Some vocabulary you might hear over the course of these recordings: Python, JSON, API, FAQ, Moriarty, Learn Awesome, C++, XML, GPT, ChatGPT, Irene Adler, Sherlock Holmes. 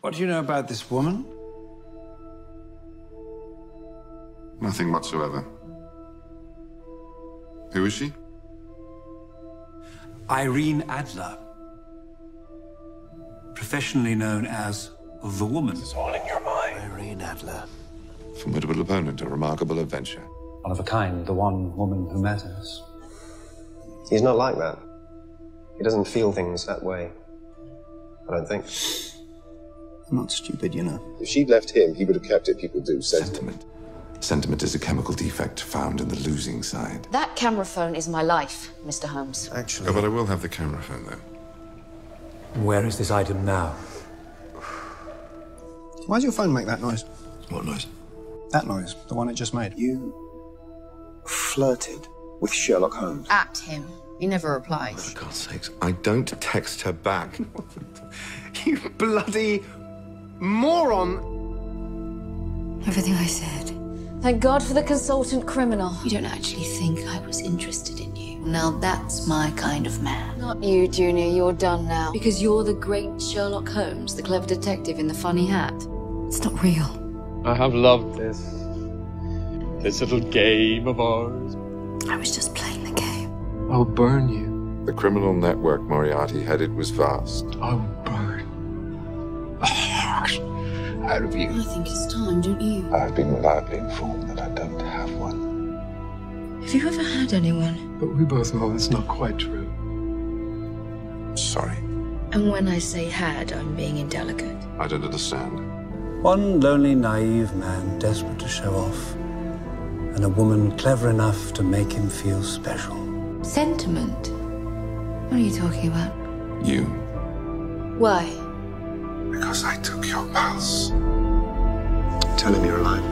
What do you know about this woman? Nothing whatsoever. Who is she? Irene Adler. Professionally known as The Woman. It's all in your mind. Irene Adler. Formidable opponent, a remarkable adventure. One of a kind, the one woman who matters. He's not like that. He doesn't feel things that way. I don't think. I'm not stupid, you know. If she'd left him, he would have kept it. People do. Sentiment. Sentiment is a chemical defect found in the losing side. That camera phone is my life, Mr. Holmes. Actually... Oh, but I will have the camera phone, though. Where is this item now? Why does your phone make that noise? What noise? That noise, the one it just made. You flirted with Sherlock Holmes. At him. He never replies. For God's sakes, I don't text her back. You bloody moron. Everything I said. Thank God for the consultant criminal. You don't actually think I was interested in you. Now that's my kind of man. Not you, Junior. You're done now. Because you're the great Sherlock Holmes, the clever detective in the funny hat. It's not real. I have loved this little game of ours. I was just playing the game. I'll burn you. The criminal network Moriarty headed was vast. I'll burn the heart out of you. I think it's time, don't you? I've been reliably informed that I don't have one. Have you ever had anyone? But we both know that's not quite true. Sorry. And when I say had, I'm being indelicate. I don't understand. One lonely, naive man, desperate to show off, and a woman clever enough to make him feel special. Sentiment? What are you talking about? You. Why? Because I took your pulse. Tell him you're alive.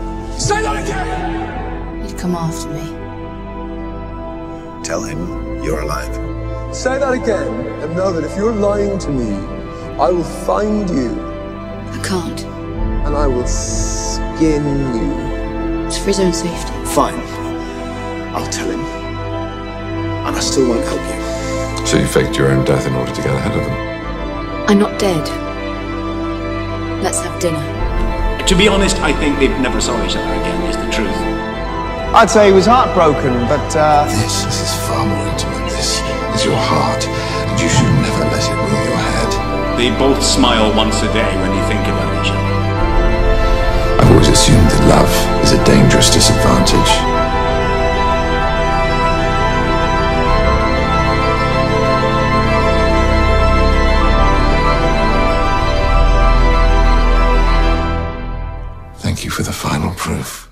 Say that again! He'd come after me. Tell him you're alive. Say that again, and know that if you're lying to me, I will find you. I can't. And I will skin you. It's for his own safety. Fine. I'll tell him. And I still won't help you. So you faked your own death in order to get ahead of them? I'm not dead. Let's have dinner. To be honest, I think they never saw each other again, is the truth. I'd say he was heartbroken, but... This is far more intimate. This is your heart, and you should never let it rule your head. They both smile once a day when they think about each other. I've always assumed that love is a dangerous disadvantage. Thank you for the final proof.